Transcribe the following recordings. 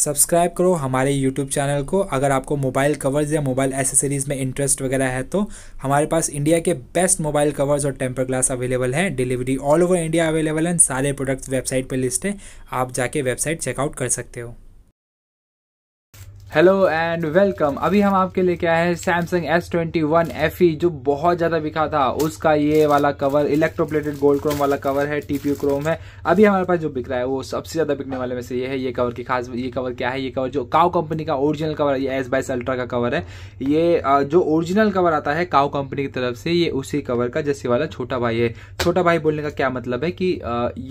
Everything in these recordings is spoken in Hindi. सब्सक्राइब करो हमारे YouTube चैनल को अगर आपको मोबाइल कवर्स या मोबाइल एसेसरीज़ में इंटरेस्ट वगैरह है तो। हमारे पास इंडिया के बेस्ट मोबाइल कवर्स और टेम्पर ग्लास अवेलेबल हैं, delivery all over India available है। सारे प्रोडक्ट्स वेबसाइट पे लिस्ट है, आप जाके वेबसाइट चेकआउट कर सकते हो। Hello and welcome. अभी हम आपके लेके आए हैं सैमसंग S21 FE जो बहुत ज़्यादा बिका था। उसका ये वाला कवर इलेक्ट्रोप्लेटेड गोल्ड क्रोम वाला कवर है, TPU क्रोम है। अभी हमारे पास जो बिक रहा है वो सबसे ज़्यादा बिकने वाले में से ये है। ये कवर की खास, ये कवर क्या है? ये कवर जो काओ कंपनी का ओरिजिनल कवर है, ये S22 अल्ट्रा का कवर है। ये जो ओरिजिनल कवर आता है काओ कंपनी की तरफ से, ये उसी कवर का जैसे वाला छोटा भाई है। छोटा भाई बोलने का क्या मतलब है कि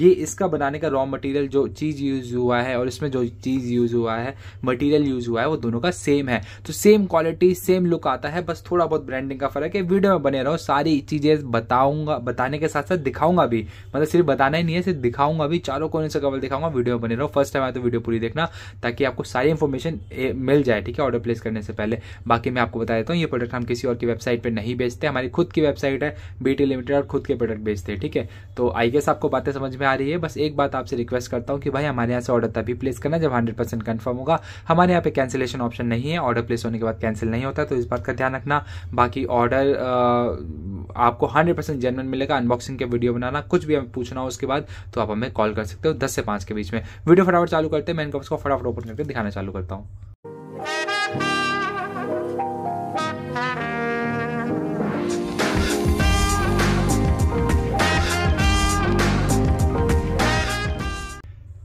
ये इसका बनाने का रॉ मटेरियल जो चीज़ यूज़ हुआ है और इसमें जो चीज़ यूज़ हुआ है, मटेरियल यूज़ हुआ है, वो दोनों का सेम है। तो सेम क्वालिटी, सेम लुक आता है, बस थोड़ा बहुत ब्रांडिंग का फर्क है। वीडियो में बने रहो, सारी चीजें बताऊंगा, बताने के साथ साथ दिखाऊंगा भी। मतलब सिर्फ बताना ही नहीं है, सिर्फ दिखाऊंगा भी, चारों कोने से कवर दिखाऊंगा। वीडियो में बने रहो। फर्स्ट टाइम आए तो वीडियो पूरी देखना ताकि आपको सारी इन्फॉर्मेशन मिल जाए, ठीक है, ऑर्डर प्लेस करने से पहले। बाकी मैं आपको बता देता हूँ, ये प्रोडक्ट हम किसी और की वेबसाइट पर नहीं बेचते, हमारी खुद की वेबसाइट है BT लिमिटेड और खुद के प्रोडक्ट बेचते हैं, ठीक है। तो आई गेस आपको बातें समझ में आ रही है। बस एक बात आपसे रिक्वेस्ट करता हूँ कि भाई हमारे यहाँ से ऑर्डर तभी प्लेस करना जब 100% कन्फर्म होगा। हमारे यहाँ पे कैंसिलेशन ऑप्शन नहीं है, ऑर्डर प्लेस होने के बाद कैंसिल नहीं होता, तो इस बात का ध्यान रखना। बाकी ऑर्डर आपको 100% जेन्युइन मिलेगा। अनबॉक्सिंग के वीडियो बनाना, कुछ भी हमें पूछना हो उसके बाद तो आप हमें कॉल कर सकते हो 10 से 5 के बीच में। वीडियो फटाफट चालू करते हैं, मैं इनको उसको फटाफट ओपन करके दिखाना चालू करता हूँ।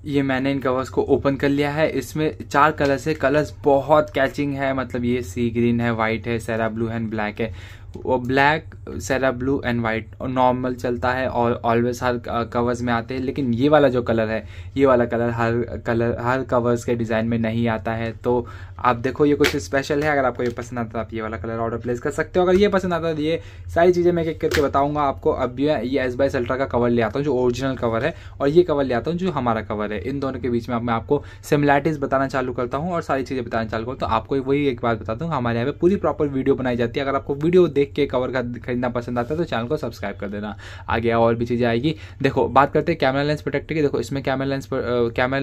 ये मैंने इन कवर्स को ओपन कर लिया है। इसमें 4 कलर्स है, कलर्स बहुत कैचिंग है। मतलब ये सी ग्रीन है, वाइट है, सेरा ब्लू एंड ब्लैक है। वो black, sierra blue and white normal चलता है और ऑलवेज हर कवर्स में आते हैं। लेकिन ये वाला जो कलर है, ये वाला कलर हर कवर्स के डिज़ाइन में नहीं आता है। तो आप देखो ये कुछ स्पेशल है। अगर आपको ये पसंद आता है आप ये वाला कलर ऑर्डर प्लेस कर सकते हो। अगर ये पसंद आता है, ये सारी चीज़ें मैं एक करके बताऊंगा आपको। अब ये S22 अल्ट्रा का कवर ले आता हूँ जो ओरिजिनल कवर है, और ये कवर ले आता हूँ जो हमारा कवर है। इन दोनों के बीच में मैं आपको सिमिलैरिटीज़ बताना चालू करता हूँ और सारी चीज़ें बताना चालू करता हूँ। आपको वही एक बात बता दूँ, हमारे यहाँ पर पूरी प्रॉपर वीडियो बनाई जाती है। अगर आपको वीडियो देख के कवर का खरीदना पसंद आता है तो चैनल को सब्सक्राइब कर देना। आगे और भी चीज़ें आएगी। देखो, बात करते हैं कैमरा लेंस प्रोटेक्टर की। देखो इसमें कैमरा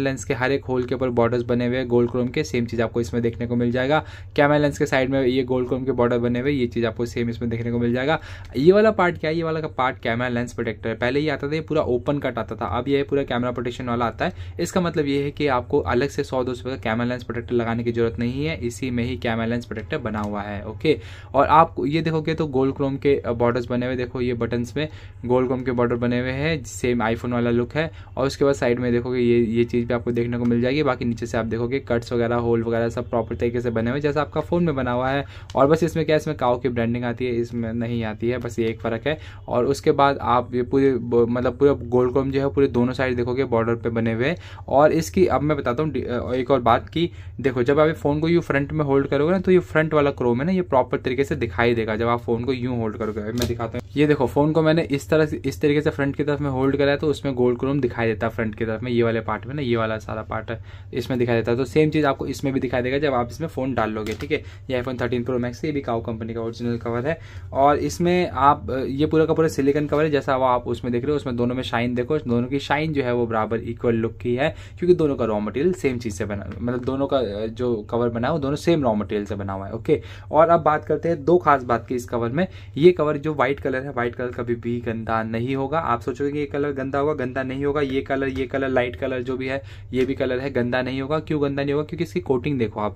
लेंस के हर एक होल के ऊपर बॉर्डर्स बने हुए गोल्ड क्रोम के। सेम चीज़ आपको इसमें देखने को मिल जाएगा। कैमरा लेंस के साइड में ये गोल्ड क्रोम के बॉर्डर बने हुए, ये चीज़ आपको सेम इसमें देखने को मिल जाएगा। ये वाला पार्ट क्या है? ये वाला का पार्ट कैमरा लेंस प्रोटेक्टर है। पहले ये आता था, ये पूरा ओपन कट आता था, अब ये पूरा कैमरा प्रोटेक्शन वाला आता है। इसका मतलब ये है कि आपको अलग से 100-200 का कैमरा लेंस प्रोटेक्टर लगाने की जरूरत नहीं है। इसी में ही कैमरा लेंस प्रोटेक्टर बना हुआ है, ओके। और आप ये देखोगे तो गोल्ड क्रोम के बॉर्डर्स बने हुए, देखो ये बटन्स में गोल्ड क्रोम के बॉर्डर बने हुए हैं, सेम आईफोन वाला लुक है। और उसके बाद साइड में देखोगे ये चीज़ भी आपको देखने को मिल जाएगी। बाकी नीचे से आप देखोगे कट्स वगैरह, होल वगैरह सब प्रॉपर तरीके से बने हुए जैसा आपका फ़ोन में बना हुआ है। और बस इसमें क्या है, इसमें काओ की ब्रांडिंग आती है, इसमें नहीं आती है, बस ये एक फ़र्क है। और उसके बाद आप ये पूरे मतलब पूरा गोल्ड क्रोम जो है पूरे दोनों साइड देखोगे बॉर्डर पर बने हुए। और इसकी अब मैं बताता हूँ एक और बात की। देखो जब आप ये फ़ोन को यूँ फ्रंट में होल्ड करोगे ना, तो ये फ्रंट वाला क्रोम है ना, ये प्रॉपर तरीके से दिखाई देगा जब आप फोन को यूं होल्ड करोगे। मैं दिखाता हूँ, ये देखो फोन को मैंने इस तरीके से फ्रंट की तरफ में होल्ड कराया तो उसमें गोल्ड क्रोम दिखाई देता है फ्रंट की तरफ में। ये वाले पार्ट में ना, ये वाला सारा पार्ट इसमें दिखाई देता है। तो सेम चीज़ आपको इसमें भी दिखाई देगा जब आप इसमें फोन डाल लोगे, ठीक है। ये iPhone 13 Pro Max, ये भी काओ कंपनी का ओरिजिनल कवर है। और इसमें आप ये पूरा का पूरा सिलिकन कवर है जैसा वो आप उसमें देख रहे हो। उसमें दोनों में शाइन देखो, दोनों की शाइन जो है वो बराबर इक्वल लुक की है, क्योंकि दोनों का रॉ मटेरियल सेम चीज़ से बना, मतलब दोनों का जो कवर बना है वो दोनों सेम रॉ मटेरियल से बना हुआ है, ओके। और अब बात करते हैं दो खास बात की इस कवर में। ये कवर जो व्हाइट कलर है, व्हाइट कलर कभी भी गंदा नहीं होगा। आप सोचोगे कि ये कलर गंदा होगा, गंदा नहीं होगा। ये कलर लाइट कलर जो भी है, ये भी कलर है, गंदा नहीं होगा। क्यों गंदा नहीं होगा? क्योंकि इसकी कोटिंग देखो आप,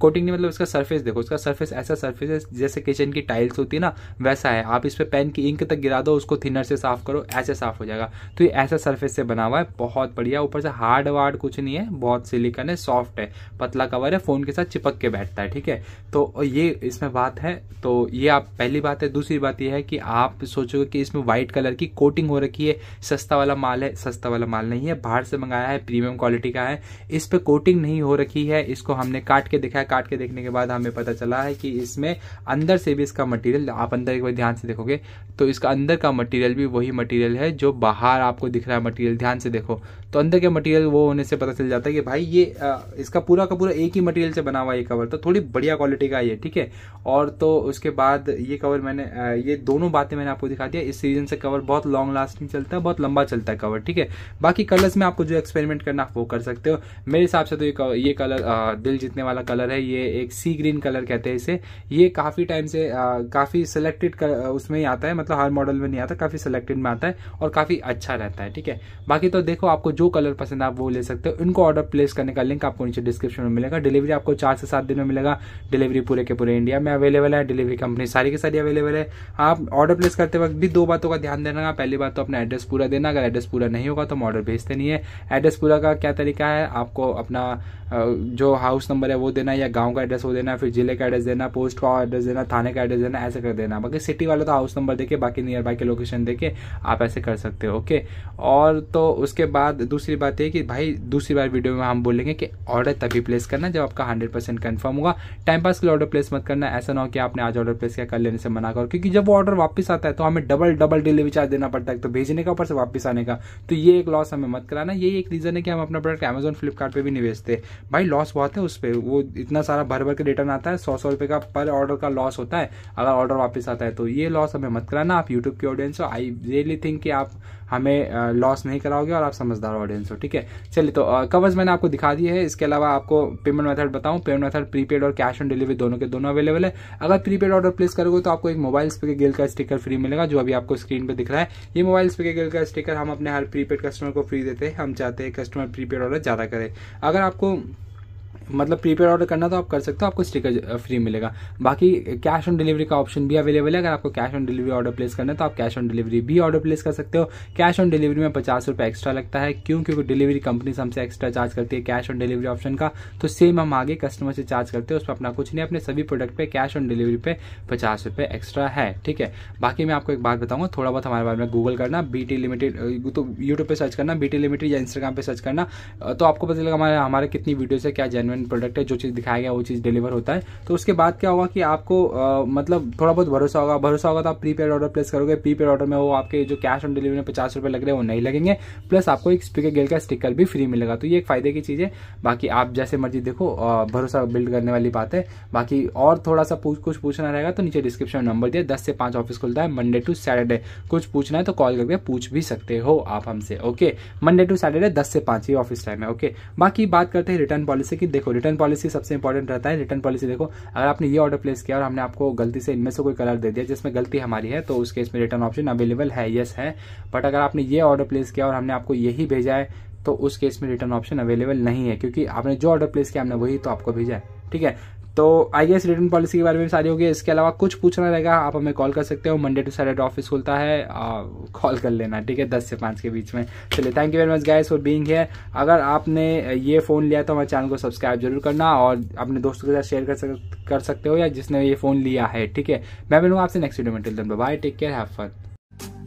कोटिंग नहीं मतलब इसका सरफेस देखो। इसका सरफेस ऐसा सरफेस है जैसे किचन की टाइल्स होती है ना, वैसा है। आप इस पर पेन की इंक तक गिरा दो, उसको थिनर से साफ करो, ऐसे साफ हो जाएगा। तो ये ऐसा सरफेस से बना हुआ है, बहुत बढ़िया। ऊपर से हार्ड वार्ड कुछ नहीं है, बहुत सिलिकन है, सॉफ्ट है, पतला कवर है, फोन के साथ चिपक के बैठता है, ठीक है। तो ये इसमें बात है, तो ये आप पहली बात है। दूसरी बात यह है कि आप सोचोगे कि इसमें व्हाइट कलर की कोटिंग हो रखी है, सस्ता वाला माल है। सस्ता वाला माल नहीं है, बाहर से मंगाया है, प्रीमियम क्वालिटी का है। इस पे कोटिंग नहीं हो रखी है, इसको हमने काट के देखा है। काट के देखने के बाद हमें पता चला है कि इसमें अंदर से भी इसका मटेरियल, आप अंदर एक बार ध्यान से देखोगे तो इसका अंदर का मटेरियल भी वही मटेरियल है जो बाहर आपको दिख रहा है। मटेरियल ध्यान से देखो तो अंदर के मटेरियल वो होने से पता चल जाता है कि भाई ये इसका पूरा का पूरा एक ही मटेरियल से बना हुआ ये कवर, तो थोड़ी बढ़िया क्वालिटी का ये, ठीक है। और तो उसके बाद ये कवर मैंने ये दोनों बातें मैंने आपको दिखा दिया। इस सीजन से कवर बहुत लॉन्ग लास्टिंग चलता है, बहुत लंबा चलता है कवर, ठीक है। बाकी कलर्स में आपको जो एक्सपेरिमेंट करना वो कर सकते हो। मेरे हिसाब से तो ये कलर दिल जीतने वाला कलर है। ये एक सी ग्रीन कलर कहते हैं इसे। ये काफ़ी टाइम से काफ़ी सिलेक्टेड उसमें ही आता है, मतलब हर मॉडल में नहीं आता, काफ़ी सिलेक्टेड में आता है और काफ़ी अच्छा रहता है, ठीक है। बाकी तो देखो आपको जो कलर पसंद है आप वो ले सकते हो। इनको ऑर्डर प्लेस करने का लिंक आपको नीचे डिस्क्रिप्शन में मिलेगा। डिलीवरी आपको 4 से 7 दिन में मिलेगा। डिलीवरी पूरे के पूरे इंडिया में अवेलेबल है। डिलीवरी कंपनी सारी की सारी अवेलेबल है। आप ऑर्डर प्लेस करते वक्त भी 2 बातों का ध्यान देना। पहली बात तो अपना एड्रेस पूरा देना, अगर एड्रेस पूरा नहीं होगा तो हम ऑर्डर भेजते नहीं है। एड्रेस पूरा का क्या तरीका है, आपको अपना जो हाउस नंबर है वो देना है, या गांव का एड्रेस वो देना है, फिर जिले का एड्रेस देना, पोस्ट का एड्रेस देना, थाने का एड्रेस देना, ऐसे कर देना। बाकी सिटी वाला तो हाउस नंबर देके, बाकी नियर बाई के लोकेशन देके आप ऐसे कर सकते हो, ओके। और तो उसके बाद दूसरी बात यह कि भाई दूसरी बार वीडियो में हम बोलेंगे कि ऑर्डर तभी प्लेस करना जब आपका 100% कन्फर्म होगा। टाइम पास के लिए ऑर्डर प्लेस मत करना। ऐसा ना हो कि आपने आज ऑर्डर प्लेस किया कल लेने से मना करो, क्योंकि जब वो ऑर्डर वापस आता है तो हमें डबल डिलीवरी चार्ज देना पड़ता है, तो भेजने का ऊपर से वापस आने का, तो ये एक लॉस हमें मत कराना। यही एक रीज़न है कि हम अपना प्रोडक्ट अमेजोन फ्लिपकार्ट पे भी नहीं बेचते। भाई लॉस बहुत है उस पर, वो इतना सारा भर के रिटर्न आता है, 100 रुपये का पर ऑर्डर का लॉस होता है अगर ऑर्डर वापस आता है, तो ये लॉस हमें मत कराना। आप यूट्यूब के ऑडियंस हो, आई रियली थिंक कि आप हमें लॉस नहीं कराओगे और आप समझदार ऑडियंस हो, ठीक है। चलिए तो कवर्स मैंने आपको दिखा दिए हैं। इसके अलावा आपको पेमेंट मेथड बताऊं। पेमेंट मेथड प्रीपेड और कैश ऑन डिलीवरी दोनों के दोनों अवेलेबल है। अगर प्रीपेड ऑर्डर प्लेस करोगे तो आपको एक मोबाइल स्पीकर गिल का स्टिकर फ्री मिलेगा, जो अभी आपको स्क्रीन पर दिख रहा है। ये मोबाइल स्पीकर गिल का स्टिकर हम अपने हर प्रीपेड कस्टमर को फ्री देते हैं। हम चाहते हैं कस्टमर प्रीपेड ऑर्डर ज़्यादा करे। अगर आपको मतलब प्रीपेड ऑर्डर करना तो आप कर सकते हो, आपको स्टिकर फ्री मिलेगा। बाकी कैश ऑन डिलीवरी का ऑप्शन भी अवेलेबल है। अगर आपको cash on delivery order place करना है तो आप कैश ऑन डिलीवरी भी ऑर्डर प्लेस कर सकते हो। कैश ऑन डिलीवरी में 50 रुपये एक्स्ट्रा लगता है, क्योंकि डिलीवरी कंपनी से हमसे एक्स्ट्रा चार्ज करती है कैश ऑन डिलीवरी ऑप्शन का, तो सेम हम आगे कस्टमर से चार्ज करते हैं। उस पर अपना कुछ नहीं, अपने सभी प्रोडक्ट पर कैश ऑन डिलीवरी पे 50 रुपये एक्स्ट्रा है, ठीक है। बाकी मैं आपको एक बात बताऊँगा, थोड़ा बहुत हमारे बारे में गूगल करना, BT लिमिटेड तो यूट्यूब पर सर्च करना, BT लिमिटेड या इंस्टाग्राम पर सर्च करना, तो आपको पता चलेगा हमारे कितनी वीडियोस है, क्या जेन्युइन प्रोडक्ट है, जो चीज़ दिखाया गया वो चीज़ डिलीवर होता है। तो उसके बाद क्या होगा कि आपको मतलब थोड़ा बहुत भरोसा होगा तो आप प्रीपेड ऑर्डर प्लेस करोगे। प्रीपेड ऑर्डर में वो आपके जो कैश ऑन डिलीवरी में 50 रुपये लग रहे हैं वो नहीं लगेंगे, प्लस आपको एक स्पीकर गिल का स्टिकर भी फ्री मिलेगा, तो ये एक फायदे की चीज़ है। बाकी आप जैसे मर्जी देखो, भरोसा बिल्ड करने वाली बात है। बाकी और थोड़ा सा कुछ पूछना रहेगा तो नीचे डिस्क्रिप्शन नंबर दिया। 10 से 5 ऑफिस खुलता है मंडे टू सैटरडे। कुछ पूछना है तो कॉल करके पूछ भी सकते हो आप हमसे, ओके। मंडे टू सैटरडे 10 से 5 ही ऑफिस टाइम है, ओके। बाकी बात करते हैं रिटर्न पॉलिसी की। देखो रिटर्न पॉलिसी सबसे इंपॉर्टेंट रहता है। रिटर्न पॉलिसी देखो, अगर आपने ये ऑर्डर प्लेस किया और हमने आपको गलती से इनमें से कोई कलर दे दिया जिसमें गलती हमारी है, तो उस केस में रिटर्न ऑप्शन अवेलेबल है, यस है। बट अगर आपने ये ऑर्डर प्लेस किया और हमने आपको यही भेजा है, तो उस केस में रिटर्न ऑप्शन अवेलेबल नहीं है, क्योंकि आपने जो ऑर्डर प्लेस किया हमने वही तो आपको भेजा है, ठीक है। तो आई गेस रिटर्न पॉलिसी के बारे में सारी होगी। इसके अलावा कुछ पूछना रहेगा आप हमें कॉल कर सकते हो। मंडे टू सैटरडे ऑफिस खुलता है, कॉल कर लेना, ठीक है, 10 से 5 के बीच में। चलिए, thank you very much guys for being here. अगर आपने ये फ़ोन लिया तो हमारे चैनल को सब्सक्राइब जरूर करना और अपने दोस्तों के साथ शेयर कर सकते हो, या जिसने ये फ़ोन लिया है, ठीक है। मैं मिलूँगा आपसे नेक्स्ट वीडियो में। Till then bye, take care, have fun.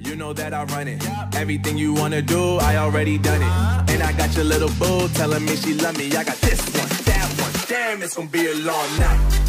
You know that I run it. Everything you wanna do, I already done it. And I got your little boo telling me she love me. I got this one, that one. Damn, it's gonna be a long night.